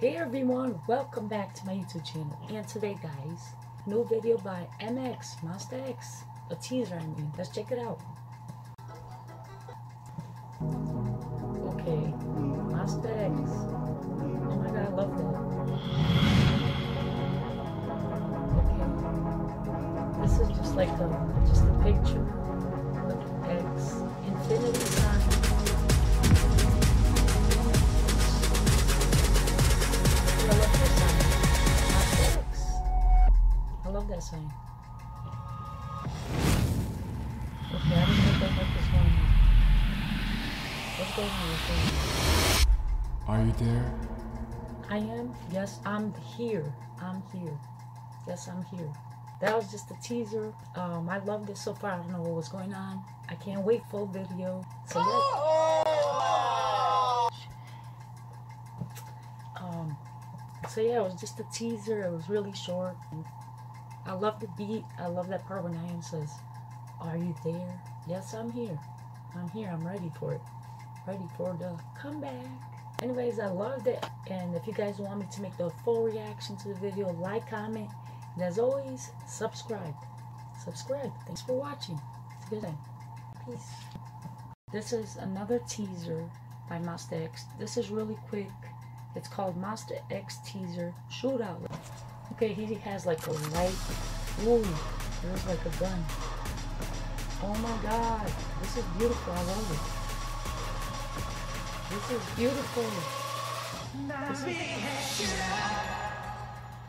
Hey everyone, welcome back to my YouTube channel. And today guys, new video by MX, Monsta X, a teaser I mean. Let's check it out. Okay, Monsta X. Oh my god, I love that. Okay, this is just like a picture of X, infinity sign. I love that sign. Okay, I didn't make that like this one. What's going on with this? Are you there? I am? Yes, I'm here. I'm here. Yes, I'm here. That was just a teaser. I loved it so far. I don't know what was going on. I can't wait for the video. So yeah. It was just a teaser. It was really short. I love the beat. I love that part when I.M. says, "Are you there?" Yes, I'm here. I'm here. I'm ready for it. Ready for the comeback. Anyways, I loved it. And if you guys want me to make the full reaction to the video, like, comment, and as always, subscribe. Subscribe. Thanks for watching. It's a good time. Peace. This is another teaser by Monsta X. This is really quick. It's called Monsta X Teaser Shootout. Okay, he has like a light. Ooh, there's like a gun. Oh my god, this is beautiful. I love it. This is beautiful. This is...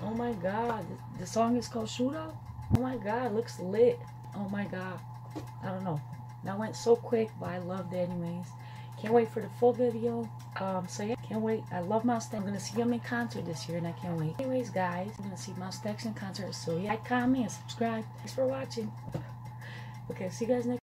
Oh my god, the song is called Shootout? Oh my god, looks lit. Oh my god, I don't know. That went so quick, but I loved it anyways. Can't wait for the full video. Yeah, can't wait. I love Monsta. I'm gonna see him in concert this year and I can't wait. Anyways guys, I'm gonna see Monsta X in concert. So yeah, comment and subscribe. Thanks for watching. Okay, see you guys next